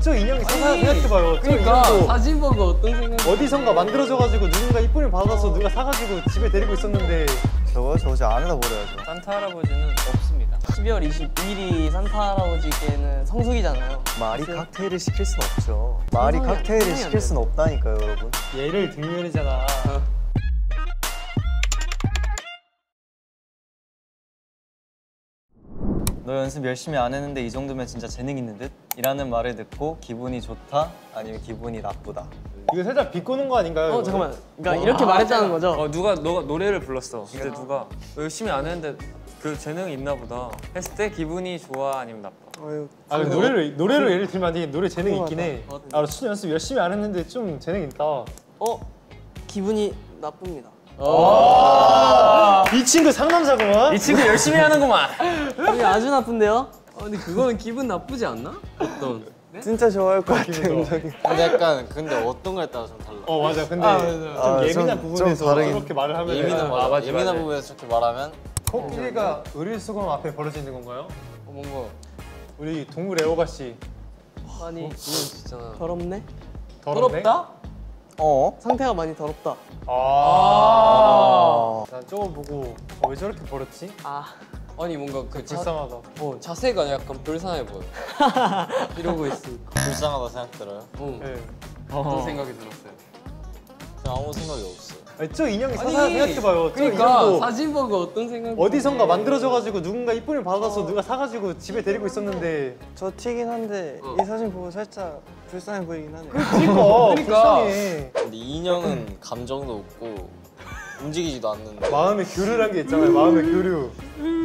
저 인형이 상상을 생각해봐요. 그러니까 사진 보고 어떤 생각 어디선가 만들어져가지고 누군가 이쁨을 받아서 누가 사가지고 집에 데리고 있었는데 저거 이제 안에다 버려야죠. 산타 할아버지는 없습니다. 12월 21일이 산타 할아버지께는 성수기잖아요. 말이 칵테일을 시킬 순 없죠. 말이 칵테일을 시킬 순 없다니까요, 여러분. 예를 들면 이잖아. 너 연습 열심히 안 했는데 이 정도면 진짜 재능 있는 듯? 이라는 말을 듣고 기분이 좋다? 아니면 기분이 나쁘다? 이거 살짝 비꼬는 거 아닌가요? 이거는? 잠깐만. 그러니까 이렇게 말했다는 거죠? 너가 노래를 불렀어. 근데 누가 열심히 안 했는데 그 재능이 있나 보다 했을 때 기분이 좋아 아니면 나빠? 노래로 예를 들면 이게 노래 재능 있긴 해. 춤 연습 열심히 안 했는데 좀 재능 있다. 기분이 나쁩니다. 이 친구 상남자구만. 이 친구 열심히 하는구만. 이게 아주 나쁜데요? 근데 그거는 기분 나쁘지 않나? 어떤? 네? 진짜 좋아할 것 같아. 근데 약간 어떤 거에 따라 좀 달라. 맞아. 근데 좀 예민한 부분에서 그렇게 말을 하면 예민한 부분에서 저렇게 말하면 코끼리가 의릴수검 앞에 벌어지는 건가요? 뭔가 우리 동물 애호가 씨. 아니 그건 진짜 더럽네? 더럽다? 상태가 많이 더럽다. 난 저거 보고 왜 저렇게 버렸지? 아니 뭔가 그 불쌍하다. 자세가 약간 불쌍해 보여. 이러고 있으니까 불쌍하다 생각 들어요? 네. 어떤 생각이 들었어요? 그냥 아무 생각이 없어요. 저 인형이 상상을 생각해봐요. 그러니까 사진 보고 어떤 생각 어디선가 만들어져가지고 누군가 이쁨을 받아서 누가 사가지고 집에 데리고 있었는데 저 튀긴 한데 이 사진 보고 살짝 불쌍해 보이긴 하네요. 그러니까 불쌍해. 근데 인형은 감정도 없고 움직이지도 않는데 마음의 교류란 게 있잖아요. 마음의 교류.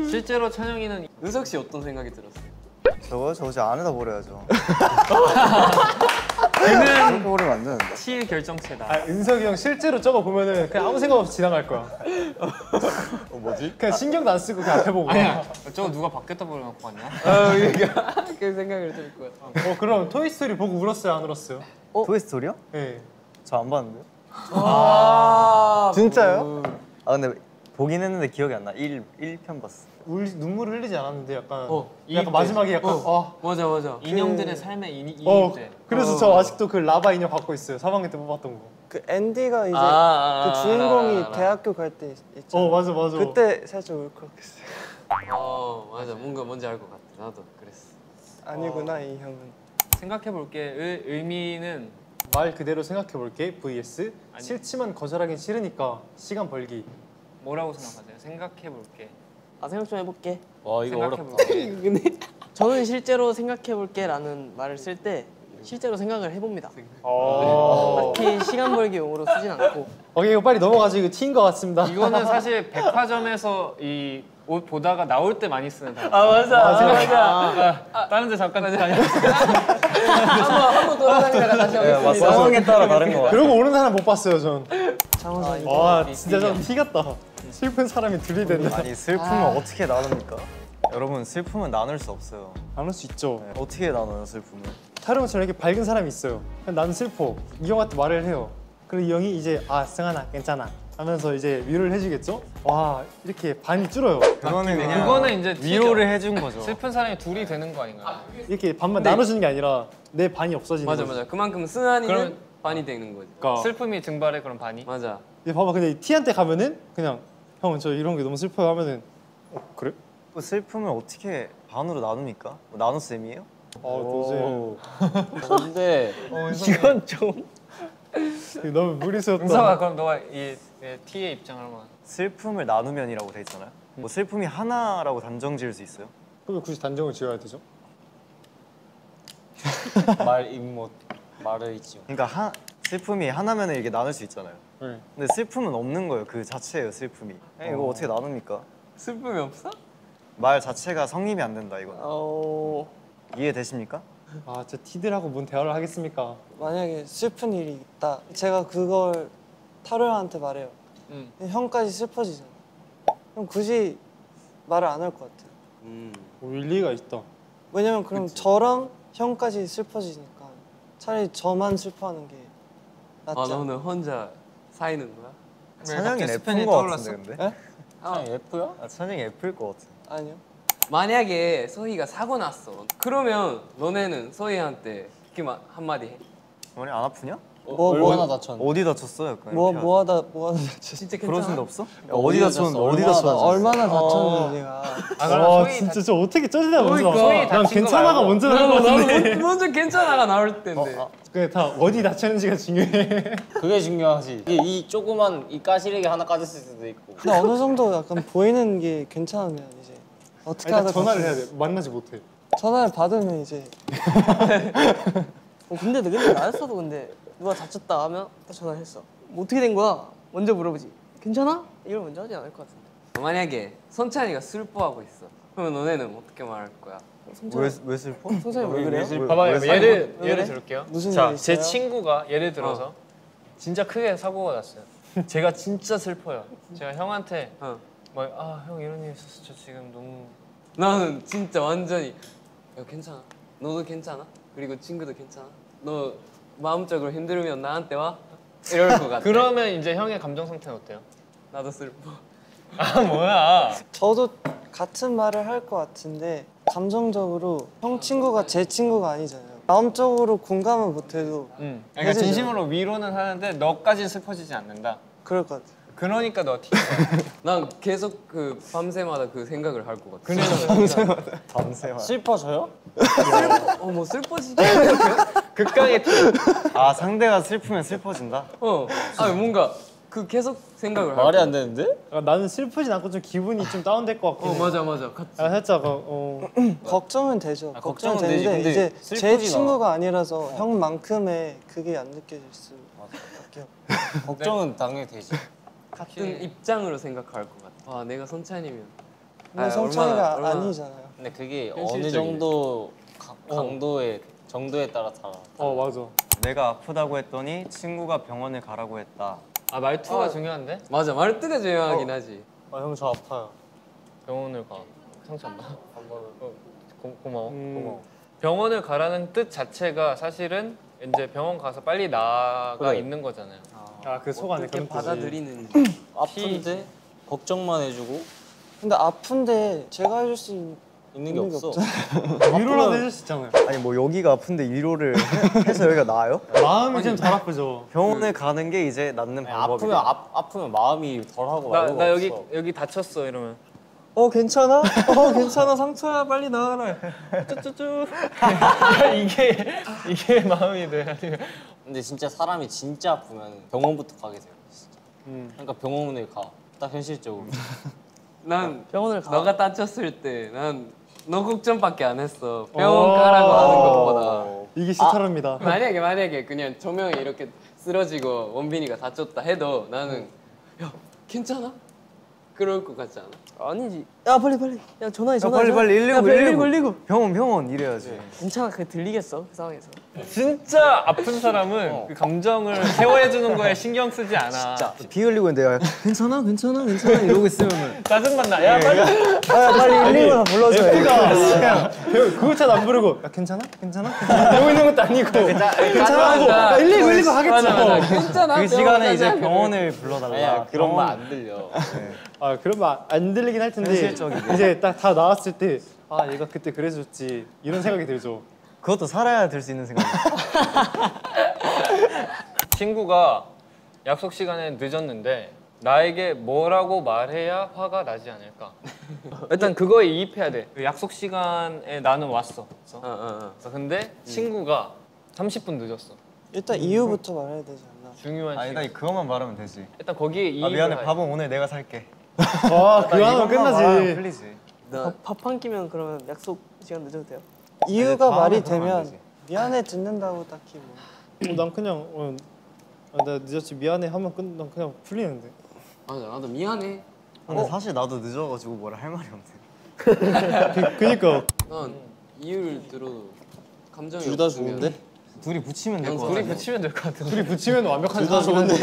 실제로 찬영이는 은석 씨 어떤 생각이 들었어요? 저거 이제 안에다 버려야죠. 그는 그거를 만드는데. 시일 결정체다. 은석이 형 실제로 저거 보면은 그냥 아무 생각 없이 지나갈 거야. 뭐지? 그냥 신경도 안 쓰고 그냥 앞에 보고. 아니야. 저거 누가 밖에다 버려놓고 왔냐? 그러니까 그 생각을 들 거야. 그럼 토이스토리 보고 울었어요, 안 울었어요? 토이스토리요? 네. 저 안 봤는데요. 진짜요? 근데 보긴 했는데 기억이 안 나. 1편 봤어. 눈물을 흘리지 않았는데 약간 마지막에 약간 맞아 인형들의 삶의 이입제. 그래서 저 아직도 그 라바 인형 갖고 있어요. 3학년 때 뽑았던 거. 그 앤디가 이제 그 주인공이 대학교 갈 때 있잖아. 맞아 그때 살짝 울컥했어요. 맞아 뭔가 뭔지 알 것 같아. 나도 그랬어. 아니구나. 이 형은 생각해볼게 의 의미는 말 그대로 생각해볼게 vs 싫지만 거절하긴 싫으니까 시간 벌기. 뭐라고 생각하세요? 생각해볼게. 생각 좀 해볼게. 와 이거 어렵다. 근데 저는 실제로 생각해볼게 라는 말을 쓸 때 실제로 생각을 해봅니다. 딱히 시간 벌기 용으로 쓰진 않고. 이거 빨리 넘어가지. 이거 튀인 것 같습니다. 이거는 사실 백화점에서 이 옷 보다가 나올 때 많이 쓰는 단어. 맞아. 다른 데 잠깐 다녔어요. 한번 돌아다니다가 다시 오겠습니다. 상황에 따라 다른 거 같아요. 그러고 오는 사람 못 봤어요 전. 진짜 전 티 같다. 슬픈 사람이 둘이 된다. 아니 슬픔은 어떻게 나눕니까? 여러분 슬픔은 나눌 수 없어요. 나눌 수 있죠. 네. 어떻게 나눠요 슬픔을? 타로처럼 이렇게 밝은 사람이 있어요. 난 슬퍼. 이 형한테 말을 해요. 그리고 이 형이 이제 승환아 괜찮아 하면서 이제 위로를 해주겠죠? 이렇게 반이 줄어요. 그거는 이제 위로를 해준 거죠. 슬픈 사람이 둘이 되는 거 아닌가요? 이렇게 반만 나눠주는 게 아니라 내 반이 없어지는 거죠. 맞아. 그만큼 승환이는 반이 되는 거지. 슬픔이 증발해 그럼 반이? 맞아. 봐봐 근데 티한테 가면은 그냥 형 저 이런 게 너무 슬퍼요 하면은 그래? 슬픔을 어떻게 반으로 나눕니까? 나눗셈이에요? 도저히 근데 이건 좀 너무 무리스럽다. 은석아 그럼 너가 이 T의 입장을 한번. 슬픔을 나누면이라고 돼 있잖아요. 슬픔이 하나라고 단정 지을 수 있어요? 그럼 굳이 단정을 지어야 되죠? 말 입못 말을 잊지. 그러니까 슬픔이 하나면은 이렇게 나눌 수 있잖아요. 근데 슬픔은 없는 거예요. 그 자체예요 슬픔이. 이거 어떻게 나눕니까? 슬픔이 없어? 말 자체가 성립이 안 된다 이거는. 이해되십니까? 저 티들하고 뭔 대화를 하겠습니까? 만약에 슬픈 일이 있다 제가 그걸 타로 형한테 말해요. 형까지 슬퍼지잖아. 그럼 굳이 말을 안 할 것 같아요. 일리가 있다. 왜냐면 그럼 그치. 저랑 형까지 슬퍼지니까 차라리 저만 슬퍼하는 게 낫지. 너는 혼자 사이는 거야? 찬영이 F인 거 같은데 근데? 찬영이 F야? 찬영이 F일 거 같은데. 아니요. 만약에 소희가 사고 났어. 그러면 너네는 소희한테 느낌 한마디 해. 머리 안 아프냐? 뭐 하나 다쳤는데. 어디 다쳤어? 약간 뭐 하다 다쳤어. 진짜 괜찮아? 그런 생각 없어? 야, 어디 다쳤어? 얼마나 다쳤는지가. 와 진짜 저 어떻게 쩌지나 먼저. 난 괜찮아가 먼저 나온 거 같은데. 먼저 괜찮아가 나올 텐데. 그게 다 어디 다쳤는지가 중요해. 그게 중요하지. 이 조그만 이 까시래기 하나 까졌을 수도 있고. 근데 어느 정도 약간 보이는 게 괜찮으면 이제 어떻게 하다 전화를 해야 돼. 만나지 못해. 전화를 받으면 이제. 근데 나였어도 근데. 누가 다쳤다 하면 또 전화를 했어. 뭐 어떻게 된 거야? 먼저 물어보지. 괜찮아? 이걸 먼저 하지 않을 것 같은데. 만약에 성찬이가 슬퍼하고 있어. 그러면 너네는 어떻게 말할 거야? 왜 슬퍼? 성찬이 왜 그래요? 봐봐요. 예를 들을게요. 무슨 자, 제 친구가 예를 들어서 진짜 크게 사고가 났어요. 제가 진짜 슬퍼요. 제가 형한테 막 아, 형 이런 일 있었어. 저 지금 너무 나는 진짜 완전히 야, 괜찮아. 너도 괜찮아? 그리고 친구도 괜찮아? 너 마음적으로 힘들면 나한테 와? 이럴 것 같아. 그러면 이제 형의 감정 상태는 어때요? 나도 슬퍼. 아 뭐야. 저도 같은 말을 할 것 같은데 감정적으로 형 친구가 제 친구가 아니잖아요. 마음적으로 공감은 못해도 그러니까 진심으로 위로는 하는데 너까지 슬퍼지지 않는다? 그럴 것 같아. 그러니까 너 티야. 난 계속 그 밤새마다 그 생각을 할 것 같아. 그래서 밤새마다. 슬퍼져요? 뭐 슬퍼지지 극강의 티. 아 상대가 슬프면 슬퍼진다? 아 뭔가 그 계속 생각을 할 것 같아. 말이 안 되는데? 아, 나는 슬프진 않고 좀 기분이 좀 다운될 것 같긴 해. 맞아. 아, 살짝 걱정은 되죠. 아, 걱정은 되는데 이제 제 친구가 아니라서 형만큼의 그게 안 느껴질 수 있겠죠. 걱정은 당연히 되지. 같은 입장으로 생각할 것 같아. 아, 내가 성찬이면. 근데 성찬이가 아니잖아요. 근데 그게 어느 정도 강도의 정도에 따라 달라. 맞아. 내가 아프다고 했더니 친구가 병원에 가라고 했다. 아 말투가 중요한데? 맞아 말투가 중요하긴 하지. 아 형 저 아파요. 병원을 가. 상처 안 나? 안 받아. 고마워. 병원을 가라는 뜻 자체가 사실은 이제 병원 가서 빨리 나가 그래. 있는 거잖아요. 아, 그 속 안에 그런 받아들이는 아픈데 걱정만 해주고. 근데 아픈데 제가 해줄 수 있는 게 없어. 위로라도 해줄 수 있잖아요. 아니 뭐 여기가 아픈데 위로를 해서 여기가 나아요? 마음이 좀 덜 아프죠. 병원에 가는 게 이제 낫는 방법이야. 아프면 마음이 덜하고 말고가 나 없어. 여기 다쳤어 이러면. 괜찮아? 괜찮아 상처야 빨리 나와라. 쭈쭈쭈. 이게 마음이 돼. 근데 진짜 사람이 진짜 아프면 병원부터 가게 돼요. 진짜. 그러니까 병원을 가. 딱 현실적으로. 난 병원을 가. 너가 다쳤을 때 난 너 걱정밖에 안 했어. 병원 가라고 하는 것보다. 이게 실타랍니다. 만약에 그냥 조명이 이렇게 쓰러지고 원빈이가 다쳤다 해도 나는 야 괜찮아? 그럴 것 같지 않아? 아니지. 야 빨리. 야 전화해. 빨리 119. 병원 이래야지. 네. 괜찮아. 그게 들리겠어 그 상황에서. 진짜 아픈 사람은 그 감정을 케어해주는 거에 신경 쓰지 않아. 진짜. 비 흘리고 있는데 야, 괜찮아 이러고 있으면 짜증난다. 야 빨리 119나 불러줘. 애가 구급차도 안 부르고 야 괜찮아? 이러고 있는 것도 아니고 괜찮아 119 하겠지. 괜찮아. 그 시간에 이제 병원을 불러달라. 그런 말 안 들려. 아 그러면 안 들리긴 할 텐데 현실적이네. 이제 딱 다 나왔을 때 아 얘가 그때 그래줬지 이런 생각이 들죠. 그것도 살아야 될 수 있는 생각이에요. 친구가 약속 시간에 늦었는데 나에게 뭐라고 말해야 화가 나지 않을까. 일단 그거에 이입해야 돼. 약속 시간에 나는 왔어. 근데 친구가 30분 늦었어. 일단 이유부터 말해야 되지 않나. 중요한 시간. 아니 그것만 말하면 되지. 일단 거기에 이입을 미안해 밥은 오늘 내가 살게. 그러면 끝나지. 밥 한 끼면 그러면 약속 시간 늦어도 돼요? 이유가 말이 되면 미안해 듣는다고 딱히 뭐. 난 그냥 나 늦었지 미안해 하면 난 그냥 풀리는데. 맞아 나도 미안해. 근데 사실 나도 늦어가지고 뭐라 할 말이 없네. 그니까. 난 이유를 들어도 감정이 둘 다 좋은데? 둘이 붙이면 될 것 같아. 둘이 붙이면 완벽한 둘 다 좋은데?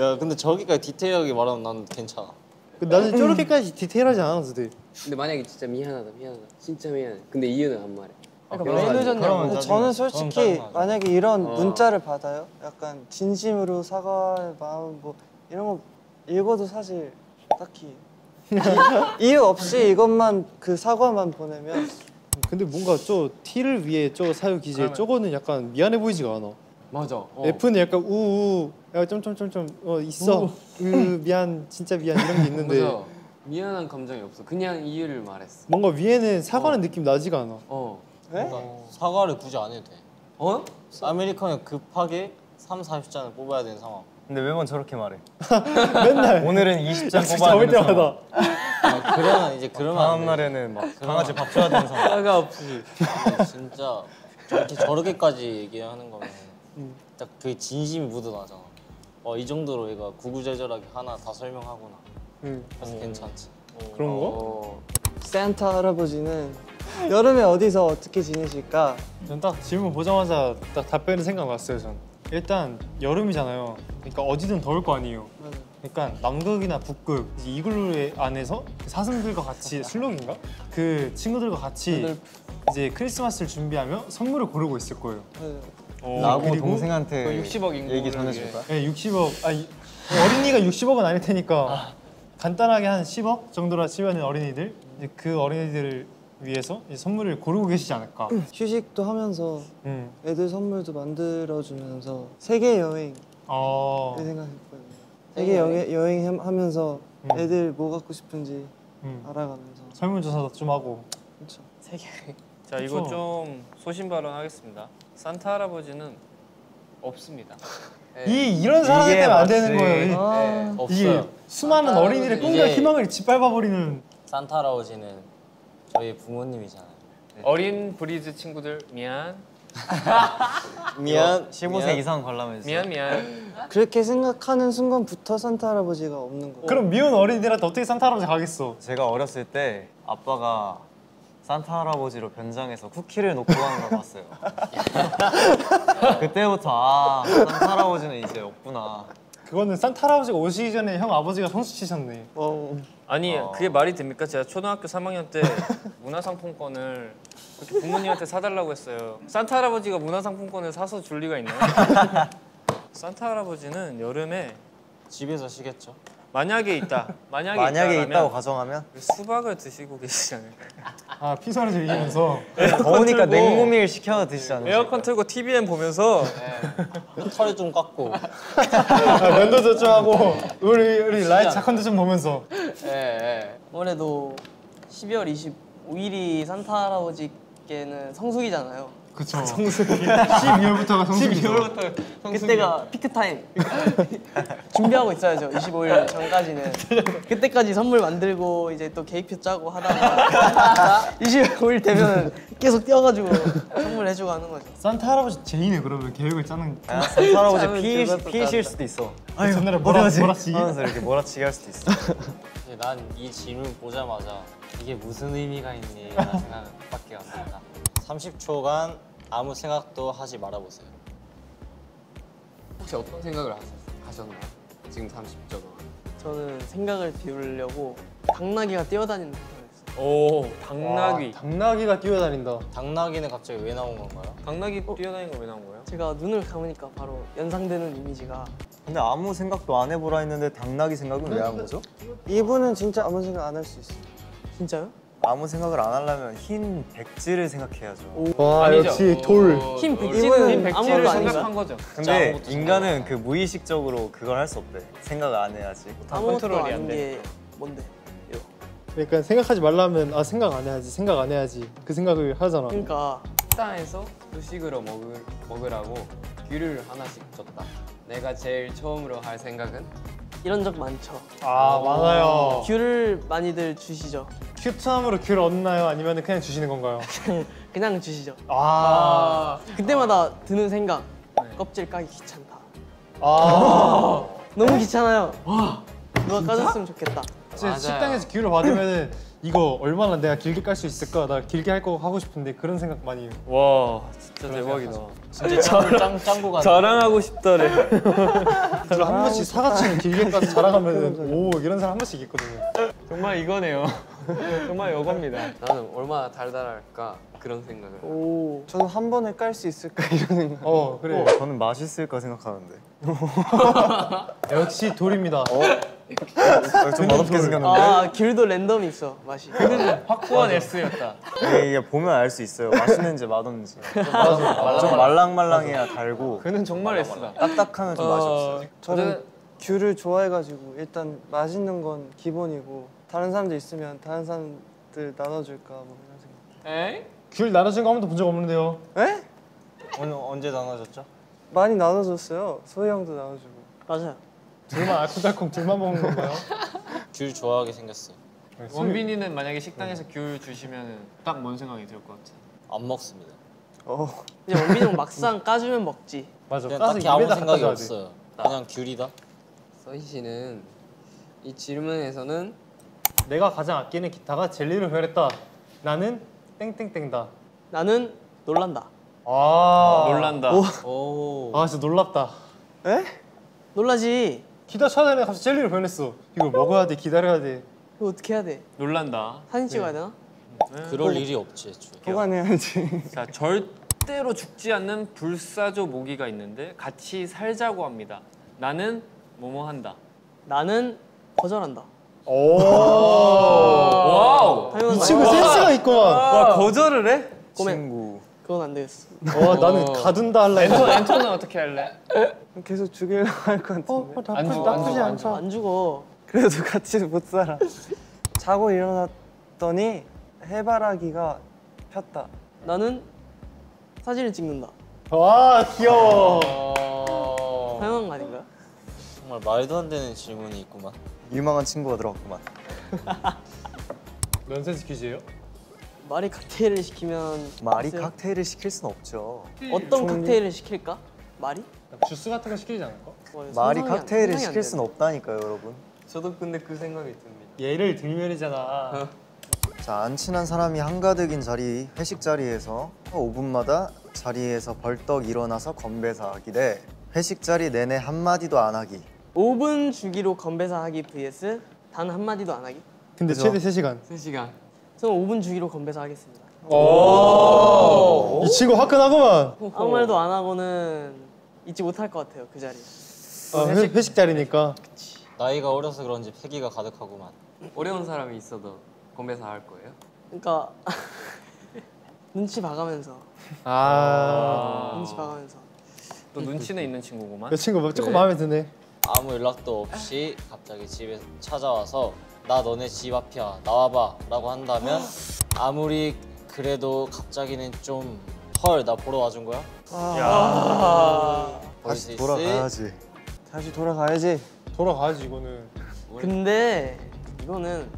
야 근데 저기까지 디테일하게 말하면 난 괜찮아. 나는 저렇게까지 디테일하지 않아도 돼. 근데 만약에 진짜 미안하다 진짜 미안해 근데 이유는 안 말해. 그러니까 왜 늦었냐고. 저는 솔직히 만약에 이런 문자를 받아요 약간 진심으로 사과의 마음 뭐 이런 거 읽어도 사실 딱히 이유 없이 이것만 그 사과만 보내면 근데 뭔가 저 T를 위해 저 사유 기재 저거는 약간 미안해 보이지가 않아. 맞아. F는 약간 우우 야 점점점점 있어. 미안 진짜 미안 이런 게 있는데. 맞아. 미안한 감정이 없어. 그냥 이유를 말했어. 뭔가 위에는 사과는 느낌 나지가 않아. 사과를 굳이 안 해도 돼. 어? 아메리카노 급하게 3, 40잔을 뽑아야 되는 상황. 근데 매번 저렇게 말해. 맨날. 오늘은 20잔 뽑아야 되는 상황. 그러면 이제 그러면 다음 날에는 막 강아지 밥 줘야 되는 상황. 사과 없이. 진짜 저렇게까지 얘기하는 거면 딱 그게 진심이 묻어나잖아. 이 정도로 얘가 구구절절하게 하나 다 설명하구나. 그래서 괜찮지. 그런 거? 산타 할아버지는 여름에 어디서 어떻게 지내실까? 전 딱 질문 보자마자 딱 답변이 생각났어요. 전 일단 여름이잖아요. 그러니까 어디든 더울 거 아니에요. 그러니까 남극이나 북극 이글루 안에서 사슴들과 같이 술록인가? 그 친구들과 같이 이제 크리스마스를 준비하며 선물을 고르고 있을 거예요. 나하고 동생한테 60억인 얘기 전해줄까? 네, 60억. 아니, 어린이가 60억은 아닐 테니까 간단하게 한 10억 정도라 치면 어린이들 이제 그 어린이들을 위해서 이제 선물을 고르고 계시지 않을까. 휴식도 하면서 애들 선물도 만들어주면서 세계 여행 생각했거든요. 세계 여행하면서 애들 뭐 갖고 싶은지 알아가면서 설문조사도 좀 하고. 그렇죠. 세계 여행. 자, 그쵸? 이거 좀 소신발언하겠습니다. 산타 할아버지는 없습니다. 네. 이런 사람 때문에 안 되는 거예요. 네. 없어요. 수많은 어린이들의 꿈과 희망을 짓밟아버리는. 산타 할아버지는 저희 부모님이잖아요. 네. 어린 브리즈 친구들 미안. 미안. 15세 이상 관람해주세요. 미안. 그렇게 생각하는 순간부터 산타 할아버지가 없는 거예요. 그럼 미운 어린이들한테 어떻게 산타 할아버지 가겠어? 제가 어렸을 때 아빠가 산타 할아버지로 변장해서 쿠키를 놓고 가는 걸 봤어요. 그때부터 아, 산타 할아버지는 이제 없구나. 그거는 산타 할아버지가 오시기 전에 형 아버지가 선수 치셨네. 아니 그게 말이 됩니까? 제가 초등학교 3학년 때 문화상품권을 그렇게 부모님한테 사달라고 했어요. 산타 할아버지가 문화상품권을 사서 줄 리가 있나요? 산타 할아버지는 여름에 집에서 쉬겠죠. 만약에 있다. 만약에 있다고 가정하면 수박을 드시고 계시지 않을까요? 아, 피서를 즐기면서 더우니까 냉모밀 시켜서 드시지 않을까요? 에어컨 틀고 TVN 보면서 털을 좀 깎고 면도도 좀 하고 우리 라이트 작컨도 좀 보면서. 예. 올해도 12월 25일이 산타 할아버지께는 성수기잖아요. 그쵸. 성수기. 12월부터가 성수기. 12월부터 성수기. 그때가 피크타임. 준비하고 있어야죠. 25일 전까지는. 그때까지 선물 만들고 이제 또 계획표 짜고 하다가 25일 되면 계속 뛰어가지고 선물해주고 하는 거죠. 산타 할아버지 제이네. 그러면 계획을 짜는. 아, 산타 할아버지 피해실 수도 있어. 아니, 전날에 몰아치기 하면서 이렇게 몰아치기 할 수도 있어. 난 이 질문 보자마자 이게 무슨 의미가 있니? 라는 생각밖에 안 든다. 30초간 아무 생각도 하지 말아보세요. 혹시 어떤 생각을 하셨나요? 지금 30초간. 저는 생각을 비우려고 당나귀가 뛰어다니는 생각을 했어요. 오, 당나귀. 와, 당나귀가 뛰어다닌다. 당나귀는 갑자기 왜 나온 건가요? 당나귀 뛰어다니는 건 왜 나온 거예요? 제가 눈을 감으니까 바로 연상되는 이미지가. 근데 아무 생각도 안 해보라 했는데 당나귀 생각은 왜 한 거죠? 이분은 진짜 아무 생각 안 할 수 있어요. 진짜요? 아무 생각을 안 하려면 흰 백지를 생각해야죠. 와, 아니죠. 역시 돌. 흰 백지를 생각한 거죠. 근데 인간은 그 무의식적으로 그걸 할 수 없대. 생각을 안 해야지. 컨트롤이 안 돼. 뭔데? 이거. 그러니까 생각하지 말라면 아, 생각 안 해야지. 그 생각을 하잖아. 그러니까 식당에서 후식으로 먹으라고 귤을 하나씩 줬다. 내가 제일 처음으로 할 생각은? 이런 적 많죠. 아, 많아요. 귤을 많이들 주시죠. 큐트함으로 귤 얻나요? 아니면 그냥 주시는 건가요? 그냥 주시죠. 그때마다 드는 생각. 껍질 까기 귀찮다. 너무 귀찮아요. 누가 까줬으면 좋겠다. 식당에서 귤을 받으면 이거 얼마나 내가 길게 깔 수 있을까? 나 길게 할 거 하고 싶은데 그런 생각 많이 해요. 와, 진짜 대박이다. 진짜 짱구가 자랑하고 싶다래. 한 번씩 사과처럼 길게 까서 자랑하면 오, 이런 사람 한 번씩 있거든요. 정말 이거네요. 정말 이겁니다. 나는 얼마나 달달할까 그런 생각을. 오, 저는 한 번에 깔 수 있을까 이런 생각. 그래. 저는 맛있을까 생각하는데. 역시 돌입니다. 좀 어렵게 생겼는데? 아, 귤도 랜덤이 있어, 맛이. 확고한 S였다. 이게 보면 알 수 있어요, 맛있는지 맛없는지. 좀 말랑말랑해야 달고. 그는 정말 S다. 딱딱하면 좀 맛이 없어요. 저는 귤을 좋아해가지고 일단 맛있는 건 기본이고 다른 사람들 있으면 다른 사람들 나눠줄까 뭐 이런 생각. 에이? 귤 나눠준 거 한 번도 본 적 없는데요. 에? 언제 나눠줬죠? 많이 나눠줬어요. 소희 형도 나눠주고. 맞아요. 둘만 알콩달콩 둘만 먹는 건가요? 귤 좋아하게 생겼어요. 원빈이는 만약에 식당에서 귤 주시면 딱 뭔 생각이 들 것 같아요? 안 먹습니다. 이제 원빈이는 막상 까주면 먹지. 맞아. 그냥 딱히 아무 생각이 없어요. 그냥 귤이다. 서희 씨는 이 질문에서는 내가 가장 아끼는 기타가 젤리를 회했다. 나는 땡땡땡다. 나는 놀란다. 아, 놀란다. 오. 아, 진짜 놀랍다. 에? 놀라지. 기타 쳐야 되는데 갑자기 젤리를 변했어. 이거 먹어야 돼, 기다려야 돼. 이거 어떻게 해야 돼? 놀란다. 사진 찍어야 되나? 그럴 일이 없지, 애초에. 보관해야지. 자, 절대로 죽지 않는 불사조 모기가 있는데 같이 살자고 합니다. 나는 뭐뭐한다. 나는 거절한다. 오. 와우. 이 친구 센스가 있구만. 와, 거절을 해? 친구. 그건 안 되겠어. 나는 가둔다 할래. 엔터는 어떻게 할래? 계속 죽이려고 할 것 같은데. 나쁘지 않죠. 안 죽어. 그래도 같이 못 살아. 자고 일어났더니 해바라기가 폈다. 나는 사진을 찍는다. 와, 귀여워. 사용한 거 아닌가요? 정말 말도 안 되는 질문이 있구만. 유망한 친구가 들어왔구만. 넌센스 퀴즈예요? 말이 칵테일을 시키면 말이 칵테일을 시킬 순 없죠. 어떤 칵테일을 시킬까? 말이? 주스 같은 거 시키지 않을까? 말이 칵테일을 시킬 순 없다니까요, 여러분. 저도 근데 그 생각이 듭니다. 예를 들면이잖아. 자, 안 친한 사람이 한가득인 자리, 회식 자리에서 5분마다 자리에서 벌떡 일어나서 건배사하기 대 회식 자리 내내 한마디도 안 하기. 5분 주기로 건배사하기 vs 단 한마디도 안 하기? 근데 그죠? 최대 3시간. 3시간. 저는 5분 주기로 건배사하겠습니다. 오, 이 친구 화끈하구만. 아무 말도 안 하고는 잊지 못할 것 같아요, 그 자리. 아, 회식 자리니까. 그치. 나이가 어려서 그런지 패기가 가득하구만. 어려운 사람이 있어도 건배사할 거예요? 그러니까 눈치 봐가면서. 눈치 봐가면서. 또 눈치는 있는 친구구만. 이 친구 뭐 조금 마음에 드네. 아무 연락도 없이 갑자기 집에 찾아와서 나 너네 집 앞이야, 나와봐 라고 한다면 아무리 그래도 갑자기는 좀 헐, 나 보러 와준 거야? 다시 돌아가야지. 돌아가야지 이거는. 근데 이거는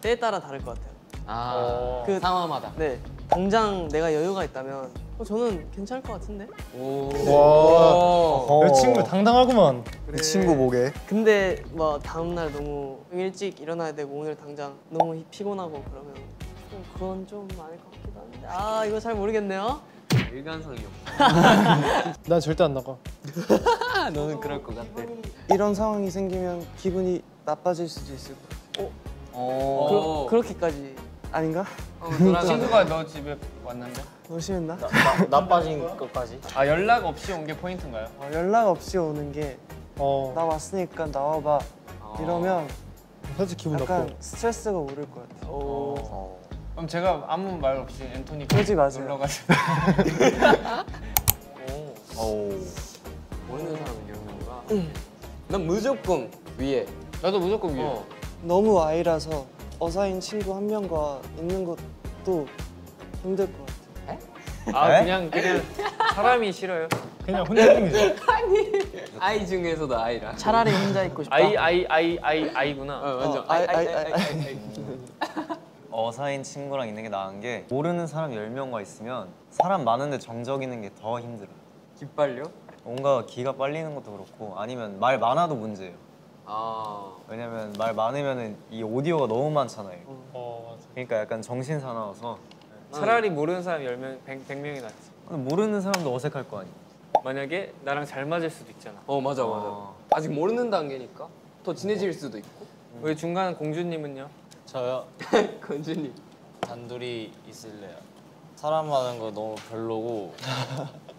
때에 따라 다를 것 같아요. 그 상황마다. 네, 당장 내가 여유가 있다면 저는 괜찮을 것 같은데? 이 친구 당당하구만. 그래. 이 친구 보게. 근데 뭐 다음날 너무 일찍 일어나야 되고 오늘 당장 너무 피곤하고 그러면 좀 그건 좀 아닐 것 같기도 한데. 아, 이거 잘 모르겠네요? 일관성이 없어. 난 절대 안 나가. 너는 그럴 것 같아. 이런 상황이 생기면 기분이 나빠질 수도 있을 거야. 그렇게까지 아닌가? 친구가 너 집에 왔는데? 너 심했나? 나빠진 것까지? 아, 연락 없이 온 게 포인트인가요? 연락 없이 오는 게 나 왔으니까 나와봐 이러면 사실 기분 약간 나빠. 스트레스가 오를 것 같아요. 그럼 제가 아무 말 없이 앤토니 놀러 가세요. 모르는 사람은 이런 건가? 난 무조건 위에. 나도 무조건 위에. 너무 I라서 어사인 친구 한 명과 있는 것도 힘들 것 같아요. 그냥 사람이 싫어요. 그냥 혼자 있는 거죠. 아니, 아이 중에서도 아이라. 차라리 혼자 있고 싶다. 아이구나. 완전 아이. 어사인 친구랑 있는 게 나은 게 모르는 사람 10명과 있으면 사람 많은데 정적이는 게 더 힘들어요. 기빨려? 뭔가 기가 빨리는 것도 그렇고 아니면 말 많아도 문제예요. 왜냐면 말 많으면 이 오디오가 너무 많잖아요. 맞아. 그러니까 약간 정신 사나워서. 차라리 모르는 사람 10명, 100명이 낫지. 모르는 사람도 어색할 거 아니야. 만약에 나랑 잘 맞을 수도 있잖아. 맞아. 아직 모르는 단계니까 더 친해질 수도 있고. 우리 중간 공주님은요? 저요? 공주님 단둘이 있을래요. 사람 많은 거 너무 별로고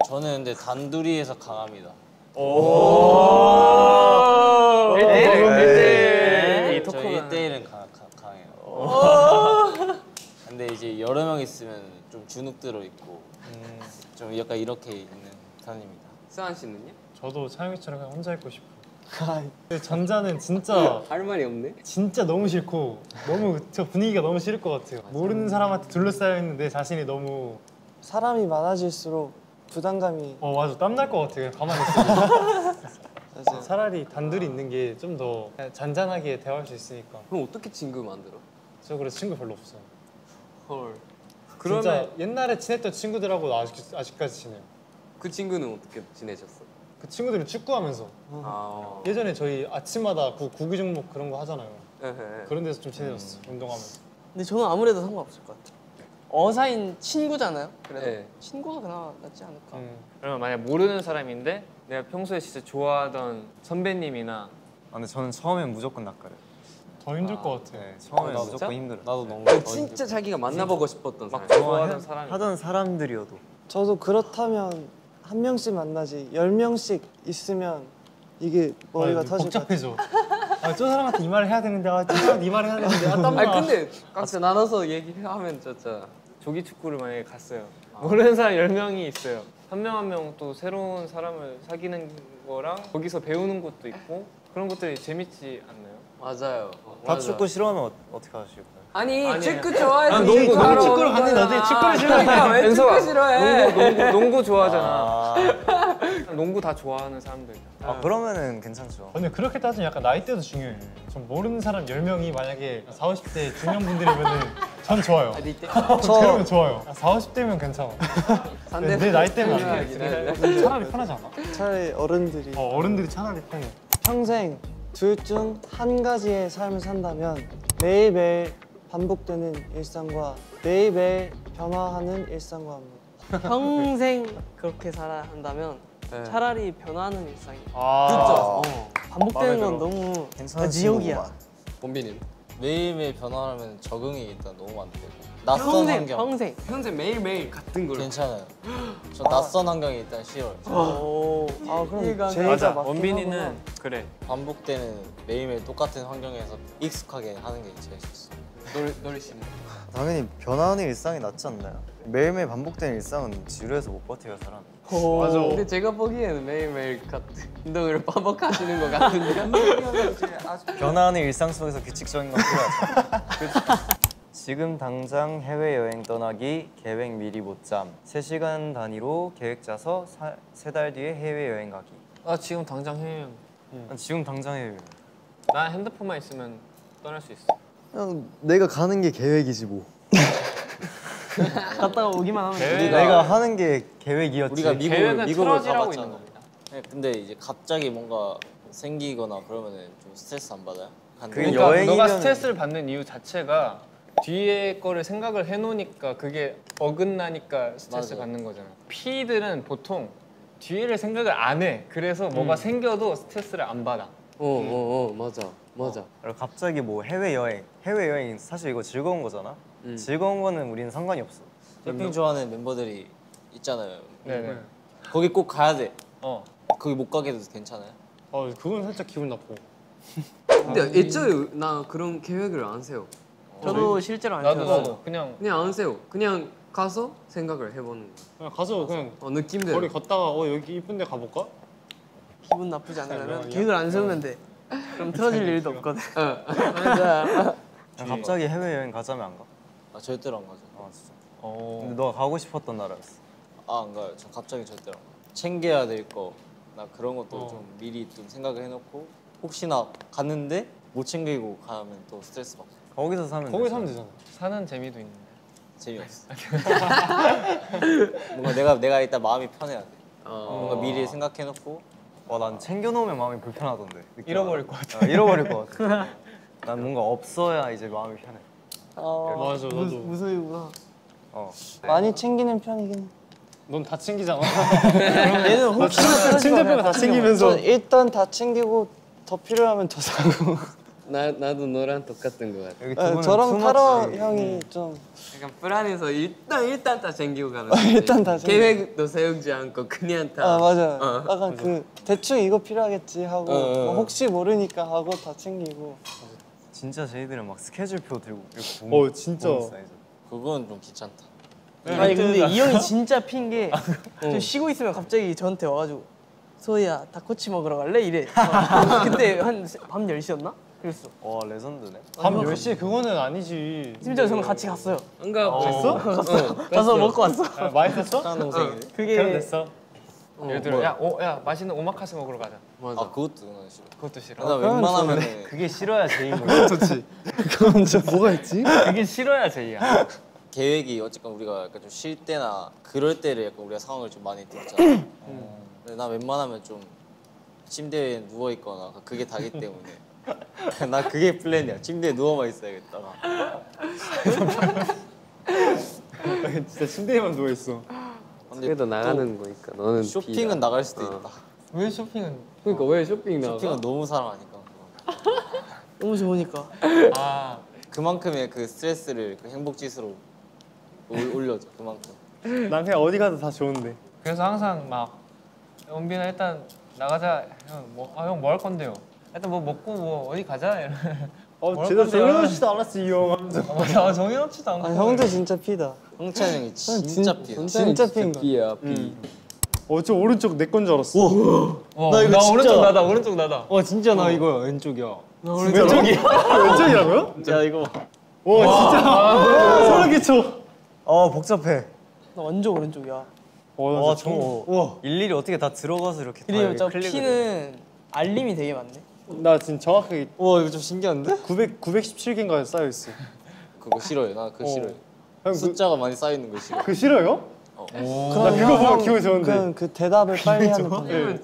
저는 근데 단둘이에서 강합니다. 여러 명 있으면 좀 주눅 들어 있고 좀 약간 이렇게 있는 사람입니다. 승환 씨는요? 저도 차영이처럼 그냥 혼자 있고 싶어요. 근데 전자는 진짜 할 말이 없네? 진짜 너무 싫고 너무 저 분위기가 너무 싫을 것 같아요. 맞아. 모르는 사람한테 둘러싸여 있는 내 자신이 너무 사람이 많아질수록 부담감이 맞아 땀날 것 같아요. 가만히 있어도 차라리 단둘이 있는 게 좀 더 잔잔하게 대화할 수 있으니까. 그럼 어떻게 친구 만들어? 저 그래서 친구 별로 없어. 헐. 그러면 진짜 옛날에 친했던 친구들하고 아직까지 친해요. 그 친구는 어떻게 지내셨어? 그 친구들은 축구하면서 예전에 저희 아침마다 그 구기 종목 그런 거 하잖아요. 에헤. 그런 데서 좀 친해졌어. 운동하면서. 근데 저는 아무래도 상관없을 것 같아요. 어사인 친구잖아요. 그래도 네. 친구가 그나마 낫지 않을까. 그러면 만약 모르는 사람인데 내가 평소에 진짜 좋아하던 선배님이나 근데 저는 처음엔 무조건 낯가려요. 더 힘들 것 같아. 네, 처음에 나도 무조건 힘들어. 나도 너무 진짜 자기가 만나보고 싶었던 사람. 막 좋아하던 사람. 하던 사람들이어도. 저도 그렇다면 한 명씩 만나지 10명씩 있으면 이게 머리가 터질 것 같아. 저 사람한테 이 말을 해야 되는데 저 사람한테 이 말을 해야 되는데 땀나. 근데 각자 나눠서 얘기하면 진짜 조기 축구를 만약에 갔어요. 모르는 사람 10명이 있어요. 한 명 한 명 또 새로운 사람을 사귀는 거랑 거기서 배우는 것도 있고 그런 것들이 재밌지 않나요? 맞아요. 밥 축구 싫어하면 어떻게 하실 거예요? 아니 축구 좋아해서 농구 축구를 갔는데 너도 축구를 싫어하냐? 왜 축구 싫어해? 농구 좋아하잖아. 농구 다 좋아하는 사람들. 그러면은 괜찮죠. 근데 그렇게 따지면 약간 나이대도 중요해요. 전 모르는 사람 10명이 만약에 40, 50대 중년 분들이면은 전 좋아요. 그러면 좋아요. 40, 50대면 괜찮아. 내 나이대면 안 돼. 차라리 편하지 않아? 차라리 어른들이. 어른들이 차라리 편해. 평생 둘 중 한 가지의 삶을 산다면 매일매일 반복되는 일상과 매일매일 변화하는 일상과 합니다. 평생 그렇게 살아야 한다면 차라리 변화하는 일상이야. 반복되는 건 너무 지옥이야. 원빈님 매일매일 변화하면 적응이 일단 너무 안 되고 낯선 환경. 평생 매일매일 같은 걸로. 괜찮아요. 저 낯선 환경이 일단 싫어요. 그럼 제가 원빈이는 그래. 반복되는 매일매일 똑같은 환경에서 익숙하게 하는 게 제일 좋습니다. 노래 씨는? 당연히 변화하는 일상이 낫지 않나요? 매일매일 반복되는 일상은 지루해서 못 버텨요, 사람. 맞아. 근데 제가 보기에는 매일매일 같은 운동을 반복하시는 것 같은데. 변화하는 일상 속에서 규칙적인 건 필요하죠. 지금 당장 해외여행 떠나기, 계획 미리 못 짬, 3시간 단위로 계획 짜서 3달 뒤에 해외여행 가기. 지금 당장 해외여행. 지금 당장 해외여행. 나 핸드폰만 있으면 떠날 수 있어. 그냥 내가 가는 게 계획이지 뭐. 갔다가 오기만 하면 계획. 내가 하는 게 계획이었지. 우리가 미국을 가봤잖아. 있는 겁니다. 네, 근데 이제 갑자기 뭔가 생기거나 그러면은 좀 스트레스 안 받아요? 그러니까 여행이면 너가 스트레스를 받는 이유 자체가 뒤에 거를 생각을 해놓으니까 그게 어긋나니까 스트레스 받는 거잖아. P들은 보통 뒤에를 생각을 안 해. 그래서 뭐가 생겨도 스트레스를 안 받아. 맞아. 그리고 갑자기 뭐 해외여행 사실 이거 즐거운 거잖아. 즐거운 거는 우리는 상관이 없어. 캠핑 좋아하는 멤버들이 있잖아요. 네네. 거기 꼭 가야 돼. 거기 못 가게 돼도 괜찮아요? 그건 살짝 기분 나쁘고. 근데 애초에 나 그런 계획을 안 세워. 저도 실제로 안 세워. 그냥 안 세워. 그냥 가서 생각을 해보는 거야. 그냥 가서 그냥 느낌대로. 거리 걷다가 여기 이쁜데 가볼까? 기분 나쁘지 않으려면 계획을 안 세우면 돼. 그럼 틀어질 일도 없거든. 맞아. 갑자기 해외여행 가자면 안 가? 절대로 안 가죠. 진짜. 근데 너가 가고 싶었던 나라였어. 안 가요. 저 갑자기 절대로 안 가요. 챙겨야 될 거 나 그런 것도 좀 미리 좀 생각을 해놓고 혹시나 갔는데 못 챙기고 가면 또 스트레스 받고. 거기서 사면 되잖아. 사는 재미도 있는데. 재미없어. 뭔가 내가 일단 마음이 편해야 돼. 뭔가 미리 생각해놓고. 난 챙겨놓으면 마음이 불편하던데. 잃어버릴 것 같아. 잃어버릴 것 같아. 난 뭔가 없어야 이제 마음이 편해. 맞아, 나도. 무서이구나. 많이 챙기는 편이긴 해. 넌 다 챙기잖아. 얘는 혹시나 침대 빼고 다 챙기면서. 일단 다 챙기고 더 필요하면 더 사고. 나도 너랑 똑같은 것 같아. 저랑 타로 형이 좀 약간 불안해서 일단 다 챙기고 가는 거지. 일단 다 챙기고. 계획도 세우지 않고 그냥 다. 맞아. 약간 그 대충 이거 필요하겠지 하고 혹시 모르니까 하고 다 챙기고. 진짜 저희들은 막 스케줄표 들고 이렇게 보는 진짜. 그건 좀 귀찮다. 아니 근데 이 형이 진짜 핀 게 좀 쉬고 있으면 갑자기 저한테 와가지고 소희야 닭꼬치 먹으러 갈래? 이래. 그때 한 밤 10시였나? 그랬어. 와 레전드네. 밤 10시에 그거는 아니지. 심지어 저는 같이 갔어요. 응가 갔어? 갔어. 가서 먹고 왔어. 야, 맛있었어? 그게 됐어. 예를 들어 야 맛있는 오마카세 먹으러 가자. 맞아. 아 그것도 난 싫어. 그것도 싫어. 나 웬만하면 그게 싫어야 제인 거야. 좋지. 그건 진짜 뭐가 있지? 그게 싫어야 제이야. 계획이 어쨌건 우리가 약간 좀 쉴 때나 그럴 때를 약간 우리가 상황을 좀 많이 듣잖아. 근데 나 웬만하면 좀 침대에 누워 있거나 그게 다기 때문에. 나 그게 플랜이야. 침대에 누워만 있어야겠다. 진짜 침대에만 누워 있어. 그래도 나가는 거니까 너는 쇼핑은 B다. 나갈 수도 있다. 왜 쇼핑은? 그러니까 왜 쇼핑 나가? 쇼핑은 너무 사랑하니까. 너무 좋으니까. 아 그만큼의 그 스트레스를 그 행복지수로 올려줘. 그만큼. 난 그냥 어디 가도 다 좋은데. 그래서 항상 막 원빈아 일단 나가자. 형 뭐 할 건데요? 일단 뭐 먹고 뭐 어디 가자 이런. 제가 정해놓지도 않았어 이 형. 맞아 정해놓지도 않고. 형도 진짜 P다. 성찬 형이 진짜 P야. 진짜 P야. P. 저 오른쪽 내 건 줄 알았어. 나 이거 진짜. 오른쪽 나다. 진짜 나 이거 왼쪽이야. 나 왼쪽이야. 왼쪽이라고요? 야 이거. 진짜. 소름 끼쳐. 복잡해. 나 완전 오른쪽이야. 일일이 어떻게 다 들어가서 이렇게. 그리고 P는 알림이 되게 많네. 나 지금 정확하게 이거 좀 신기한데? 917개인가 쌓여있어. 그거 싫어요. 나 그거 싫어요. 형, 숫자가 많이 쌓여있는 거 싫어요. 그거 싫어요? 나 그거 보고 기분이 좋은데. 그럼 그 대답을 빨리 하는 편이에요.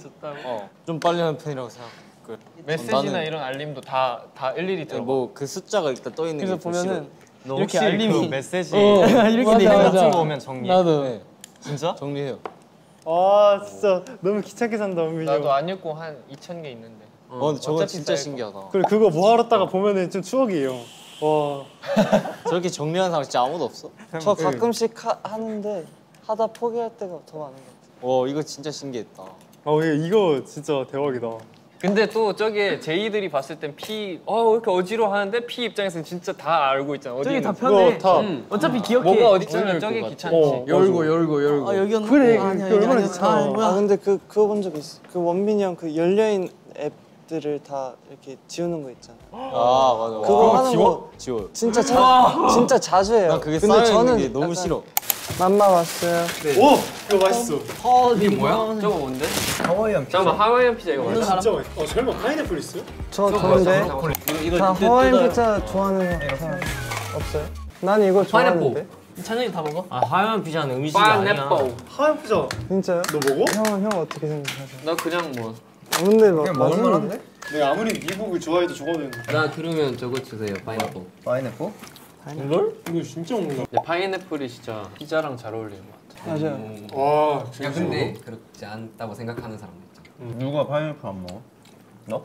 좀 빨리 하는 편이라고 생각해. 메시지나 나는, 이런 알림도 다 일일이 들어가. 그 숫자가 일단 떠있는 게 싫어요. 그래서 보면은 이렇게 알림이 그 메시지 이렇게 내 답장 오면 정리해. 나도 진짜? 정리해요. 진짜 너무 귀찮게 산다 원빈이. 나도 안 읽고 한 2000개 있는데. 근데 저건 진짜 신기하다. 그거 모아놨다가 보면은 좀 추억이에요. 저렇게 정리하는 사람 진짜 아무도 없어? 저 가끔씩 하는데 하다 포기할 때가 더 많은 것 같아요. 이거 진짜 신기했다. 이거 진짜 대박이다. 근데 또 저게 제이들이 봤을 땐 P 왜 이렇게 어지러워하는데 P 입장에서는 진짜 다 알고 있잖아. 저기 다 편해. 어차피 기억해. 뭐가 어디 있잖아. 저게 귀찮지. 열고. 여기였나? 그래. 얼마나 귀찮아. 근데 그거 본 적 있어. 그 원빈이 형 그 열려있는 앱 들을 다 이렇게 지우는 거 있잖아. 맞아. 그거 하는 거 지워요. 진짜 자주 해요. 난 그게 쌓여있는 게 너무 싫어. 맘마 왔어요. 네. 이거 맛있어. 이게 뭐야? 저거 뭔데? 하와이안 피자. 잠깐만, 하와이안 피자 이거 맛있어. 진짜 맛있어. 설마 파인애플 있어요? 저인데 다 하와이안 피자 좋아하는 사람 없어요? 난 이거 좋아하는데. 찬영이 다 먹어? 하얀 피자는 음식이 아니야. 하얀 피자. 진짜요? 너 먹어? 형 어떻게 생각하세요? 나 그냥 뭐. 근데 먹을만한데? 내가 아무리 미국을 좋아해도 적어도 나 그러면 저거 주세요. 파인애플. 파인애플? 이걸? 이거 진짜 없는 거. 파인애플이 진짜 피자랑 잘 어울리는 것 같아. 맞아요. 진짜. 근데 그렇지 않다고 생각하는 사람도 있잖아. 누가 파인애플 안 먹어? 너?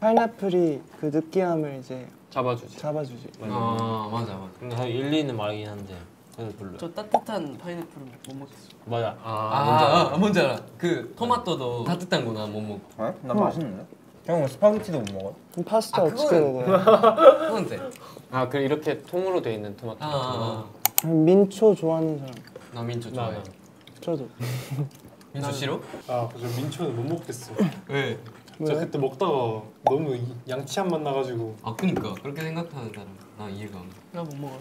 파인애플이 그 느끼함을 이제 잡아주지. 맞아. 근데 한 일리는 말이긴 한데. 저 따뜻한 파인애플은 못 먹겠어. 맞아. 뭔지 알아. 그 토마토도 따뜻한 거나 못 먹어. 난 맛있는데? 형 스파게티도 못 먹어. 그럼 파스타 어떻게 먹어요? 그건 돼. 그래 이렇게 통으로 돼 있는 토마토. 민초 좋아하는 사람. 나 민초 좋아해. 저도. 민초 싫어? 저 민초는 못 먹겠어. 왜? 저 그때 먹다가 너무 양치한 맛 나가지고. 그니까 그렇게 생각하는 사람 나 이해가 안 돼. 나 못 먹어.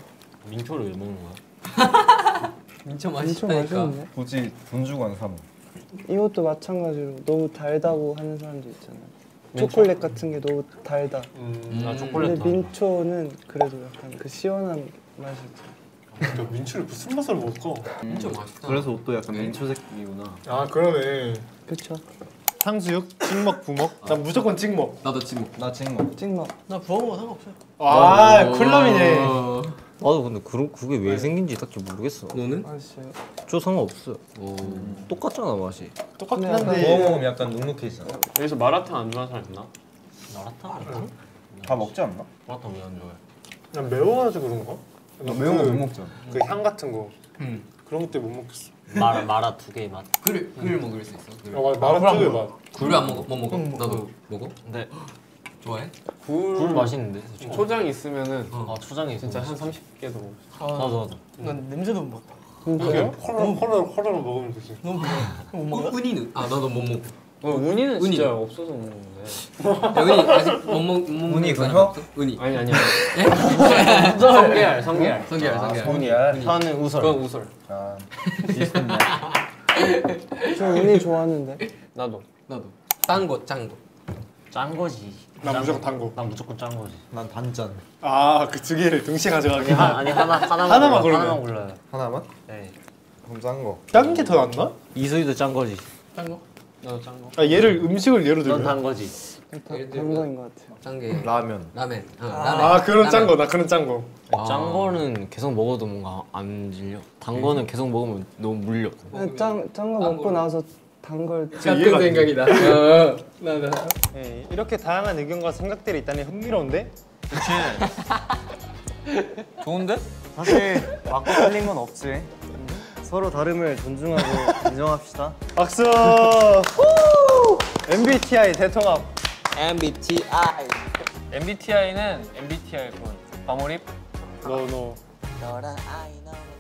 민초를 왜 먹는 거야? 민초 맛있다니까. 굳이 돈 주고 안 사 먹어. 이것도 마찬가지로 너무 달다고 하는 사람도 있잖아요. 초콜릿 같은 게 너무 달다. 초콜릿. 근데 민초는 그래도 약간 그 시원한 맛이 있잖아. 민초를 무슨 맛으로 먹을까? 민초 맛있다. 그래서 옷도 약간 민초색이구나. 그러네. 그쵸. 탕수육, 찍먹, 부먹. 난 무조건 찍먹. 나도 찍먹. 나 찍먹. 찍먹. 나 부어먹어 상관없어. 쿨남이네. 근데 그게 왜 생긴지 딱히 모르겠어. 너는? 저 상관없어. 똑같잖아 맛이. 똑같긴 한데 먹으면 약간 눅눅해 있잖아. 여기서 마라탕 안 좋아하는 사람 있나? 마라탕? 다 먹지 않나? 마라탕 왜 안 좋아해? 난 매워가지고 그런가? 나 매운 거 못 먹잖아. 그 향 같은 거. 그런 것도 못 먹겠어. 마라 두 개의 맛. 굴 먹을 수 있어. 마라 두 개의 맛. 굴 안 먹어? 못 먹어? 나도 먹어? 네. 좋아해? 굴 맛있는데. 초장 있으면은 아 초장이 진짜 한 30개도 먹을 수 있어. 맞아. 난 냄새도 못 맡아. 그게 콜라로 먹으면 되지. 너무 부러워. 우니는? 아 나도 못 먹고. 우니는 진짜 없어서 못 먹는데. 우니 아직 못 먹는 우니 그거? 우니. 아니. 성게알. 성게알. 하는 우설. 그건 우설. 아 비슷한데. 저 우니 좋아하는데. 나도. 짠 거지. 난 무조건 단 거. 난 무조건 짠 거지. 난 단짠. 아, 그 두 개를 동시에 가져가게. 아니 하나만 골라요. 하나만 골라요. 하나만? 네. 그럼 짠 거. 짠 게 더 낫나? 이수이도 짠 거지. 짠 거? 나도 짠 거. 아, 얘를 음식을 예로 들면. 넌 단 거지. 단 거인 것 같아. 짠 게. 라면. 라면. 아, 그런 짠 거. 나 그런 짠 거. 짠 거는 계속 먹어도 뭔가 안 질려. 단 거는 계속 먹으면 너무 물려. 짠 거 먹고 나서. 단걸 같은 생각이 나. 나. 네, 이렇게 다양한 의견과 생각들이 있다니 흥미로운데? 그치. 좋은데? 사실 맞고 틀린 건 없지. 서로 다름을 존중하고 인정합시다. 박수! MBTI 대통합! MBTI는 MBTI 본. 마무리? 너랑 아이 너랑